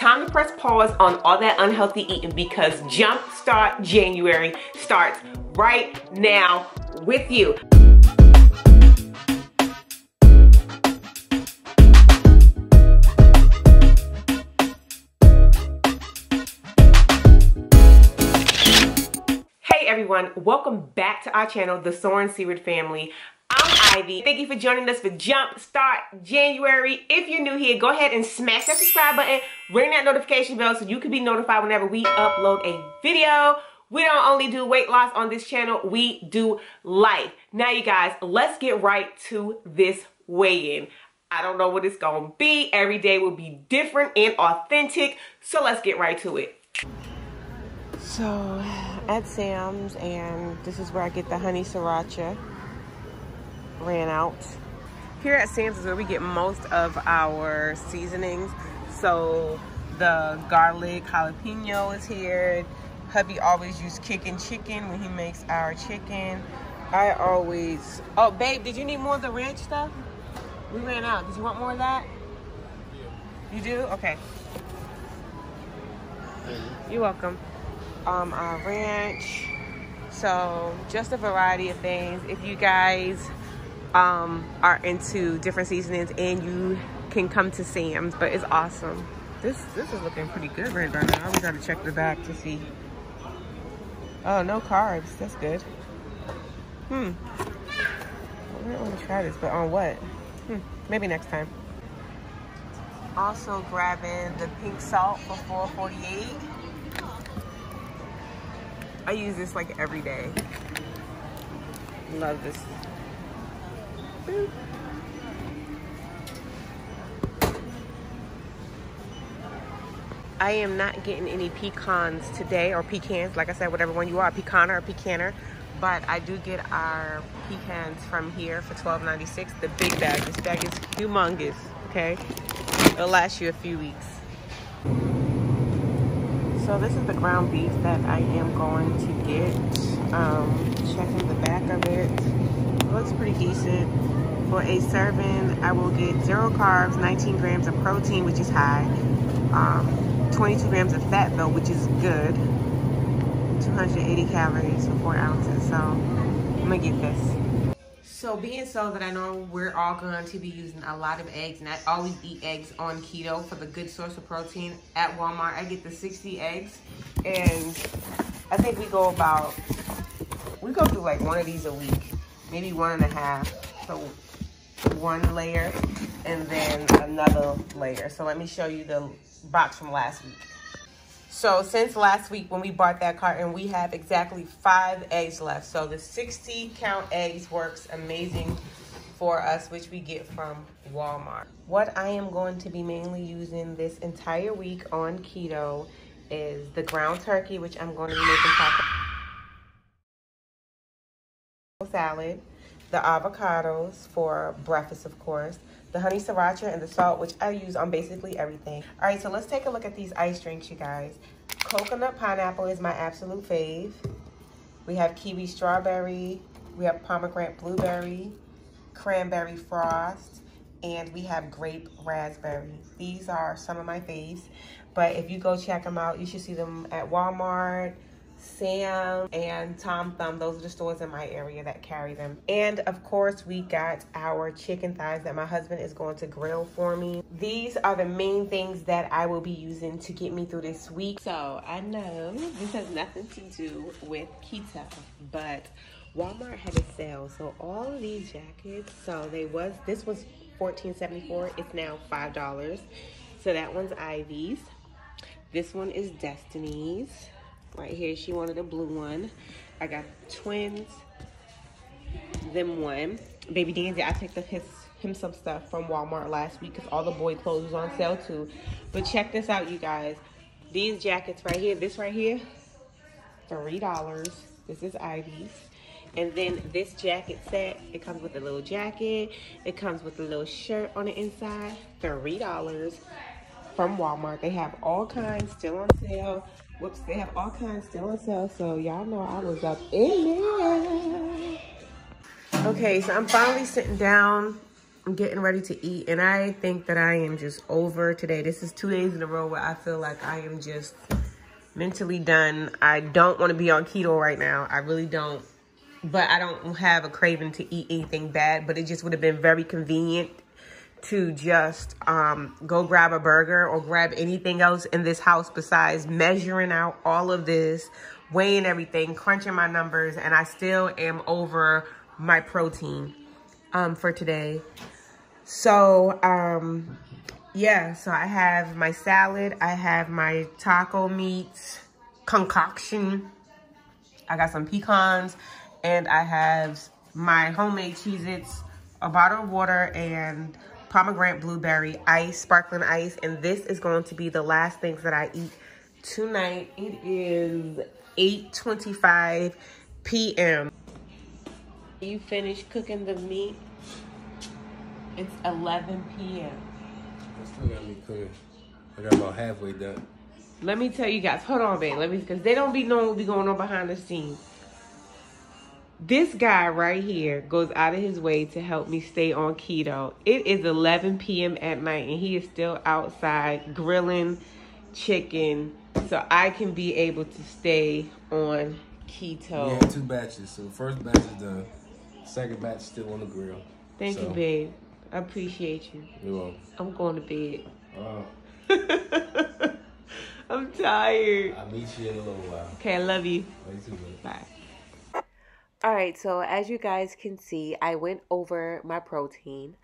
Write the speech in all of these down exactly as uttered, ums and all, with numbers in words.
Time to press pause on all that unhealthy eating because Jumpstart January starts right now with you. Hey everyone, welcome back to our channel, The Soaring Seaward Family. I'm Ivy. Thank you for joining us for Jumpstart January. If you're new here, go ahead and smash that subscribe button, ring that notification bell so you can be notified whenever we upload a video. We don't only do weight loss on this channel, we do life. Now you guys, let's get right to this weigh-in. I don't know what it's gonna be. Every day will be different and authentic, so let's get right to it. So, at Sam's, and this is where I get the honey sriracha. Ran out. Here at Sam's is where we get most of our seasonings. So the garlic jalapeno is here. Hubby always uses kickin' chicken when he makes our chicken. I always, oh babe, did you need more of the ranch stuff? We ran out. Did you want more of that? Yeah. You do? Okay. Yeah. You're welcome. Um, our ranch. So just a variety of things. If you guys Um, are into different seasonings, and you can come to Sam's, but it's awesome. This this is looking pretty good right now. We gotta check the back to see. Oh, no carbs. That's good. Hmm. I don't want to try this, but on what? Hmm. Maybe next time. Also grabbing the pink salt for four forty-eight. I use this like every day. Love this. Boop. I am not getting any pecans today, or pecans, like I said, whatever one you are, a pecaner or a pecaner, but I do get our pecans from here for twelve ninety-six, the big bag. This bag is humongous, okay? It'll last you a few weeks. So this is the ground beef that I am going to get. Um, checking the back of it. Looks pretty decent. For a serving, I will get zero carbs, nineteen grams of protein, which is high, um, twenty-two grams of fat though, which is good, two hundred eighty calories for four ounces. So I'm gonna get this. So being so that I know we're all going to be using a lot of eggs, and I always eat eggs on keto for the good source of protein. At Walmart, I get the sixty eggs, and I think we go about, we go through like one of these a week. Maybe one and a half, so one layer and then another layer. So let me show you the box from last week. So since last week when we bought that carton, we have exactly five eggs left. So the sixty count eggs works amazing for us, which we get from Walmart. What I am going to be mainly using this entire week on keto is the ground turkey, which I'm going to be making tacos. Salad, the avocados for breakfast, of course, the honey sriracha and the salt, which I use on basically everything. All right, so let's take a look at these ice drinks, you guys. Coconut pineapple is my absolute fave. We have kiwi strawberry, we have pomegranate blueberry, cranberry frost, and we have grape raspberry. These are some of my faves, but if you go check them out, you should see them at Walmart, Sam, and Tom Thumb. Those are the stores in my area that carry them. And of course, we got our chicken thighs that my husband is going to grill for me. These are the main things that I will be using to get me through this week. So I know this has nothing to do with keto, but Walmart had a sale. So all of these jackets, so they was, this was fourteen seventy-four, it's now five dollars. So that one's Ivy's. This one is Destiny's. Right here, she wanted a blue one. I got twins, them one. Baby Danzy, I picked up his, him some stuff from Walmart last week because all the boy clothes was on sale too. But check this out, you guys. These jackets right here, this right here, three dollars. This is Ivy's. And then this jacket set, it comes with a little jacket. It comes with a little shirt on the inside, three dollars from Walmart. They have all kinds still on sale. Whoops, they have all kinds still on sale. So y'all know I was up in there. Okay, so I'm finally sitting down. I'm getting ready to eat, and I think that I am just over today. This is two days in a row where I feel like I am just mentally done. I don't want to be on keto right now. I really don't. But I don't have a craving to eat anything bad, but it just would have been very convenient to just um, go grab a burger or grab anything else in this house besides measuring out all of this, weighing everything, crunching my numbers, and I still am over my protein um, for today. So, um, yeah, so I have my salad. I have my taco meat concoction. I got some pecans, and I have my homemade Cheez-Its, a bottle of water, and pomegranate blueberry ice, sparkling ice. And this is going to be the last things that I eat tonight. It is eight twenty-five p m You finish cooking the meat. It's eleven p m I still got me cooking. I got about halfway done. Let me tell you guys. Hold on, babe. Let me, because they don't be knowing what be going on behind the scenes. This guy right here goes out of his way to help me stay on keto. It is eleven p m at night, and he is still outside grilling chicken so I can be able to stay on keto. Yeah, two batches. So first batch is done. Second batch still on the grill. Thank so. you, babe. I appreciate you. You're welcome. I'm going to bed. Uh, I'm tired. I'll meet you in a little while. Okay, I love you. Love you too, babe. Bye. All right, so as you guys can see, I went over my protein.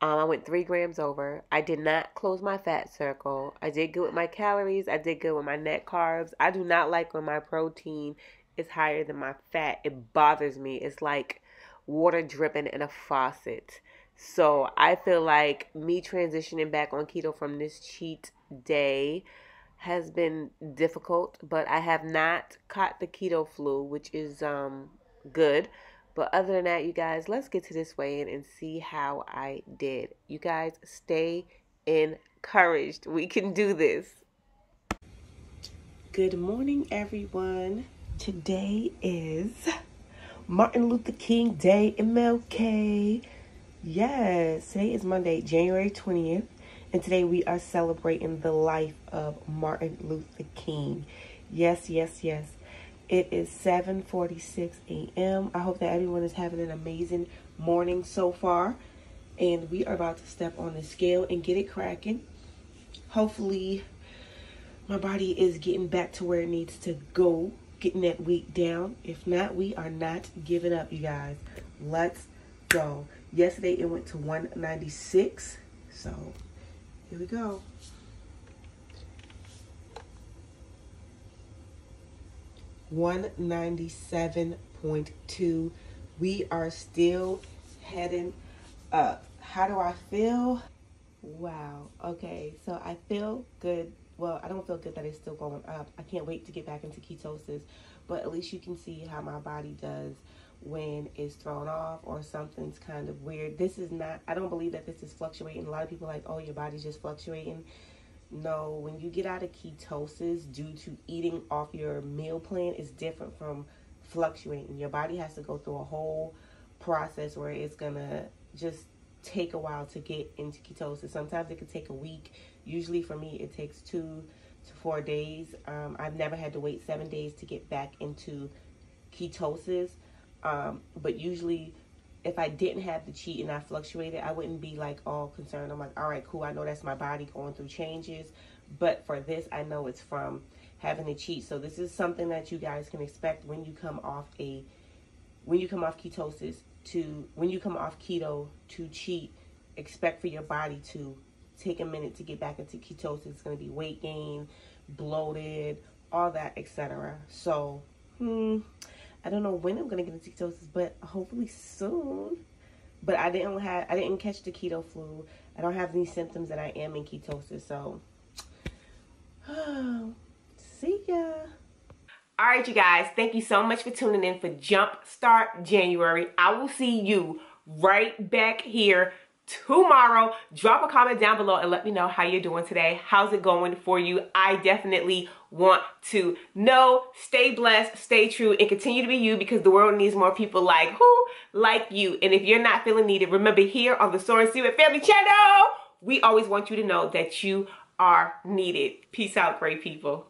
Um, I went three grams over. I did not close my fat circle. I did good with my calories. I did good with my net carbs. I do not like when my protein is higher than my fat. It bothers me. It's like water dripping in a faucet. So I feel like me transitioning back on keto from this cheat day has been difficult, but I have not caught the keto flu, which is... um. good. But other than that, you guys, let's get to this weigh-in and see how I did. You guys, stay encouraged. We can do this. Good morning, everyone. Today is Martin Luther King Day, M L K. Yes, today is Monday, January twentieth. And today we are celebrating the life of Martin Luther King. Yes, yes, yes. It is seven forty-six a m I hope that everyone is having an amazing morning so far. And we are about to step on the scale and get it cracking. Hopefully, my body is getting back to where it needs to go, getting that weight down. If not, we are not giving up, you guys. Let's go. Yesterday, it went to one ninety-six. So, here we go. one ninety-seven point two. We are still heading up. How do I feel? Wow. Okay, so I feel good. Well, I don't feel good that it's still going up. I can't wait to get back into ketosis, but at least you can see how my body does when it's thrown off or something's kind of weird. This is not, I don't believe that this is fluctuating. A lot of people are like, oh, your body's just fluctuating. No, when you get out of ketosis due to eating off your meal plan, it's different from fluctuating. Your body has to go through a whole process where it's gonna just take a while to get into ketosis. Sometimes it can take a week. Usually for me, it takes two to four days. Um, I've never had to wait seven days to get back into ketosis. Um, but usually if I didn't have the cheat and I fluctuated, I wouldn't be like all concerned. I'm like, all right, cool. I know that's my body going through changes. But for this, I know it's from having a cheat. So this is something that you guys can expect when you come off a, when you come off ketosis to, when you come off keto to cheat, expect for your body to take a minute to get back into ketosis. It's going to be weight gain, bloated, all that, et cetera. So, hmm. I don't know when I'm gonna get into ketosis, but hopefully soon. But I didn't have, I didn't catch the keto flu. I don't have any symptoms that I am in ketosis, so All right, you guys, thank you so much for tuning in for Jumpstart January. I will see you right back here tomorrow. Drop a comment down below and let me know how you're doing today. How's it going for you? I definitely want to know. Stay blessed, stay true, and continue to be you, because the world needs more people like who? Like you. And if you're not feeling needed, remember, here on the Soaring Seaward Family channel, we always want you to know that you are needed. Peace out, great people.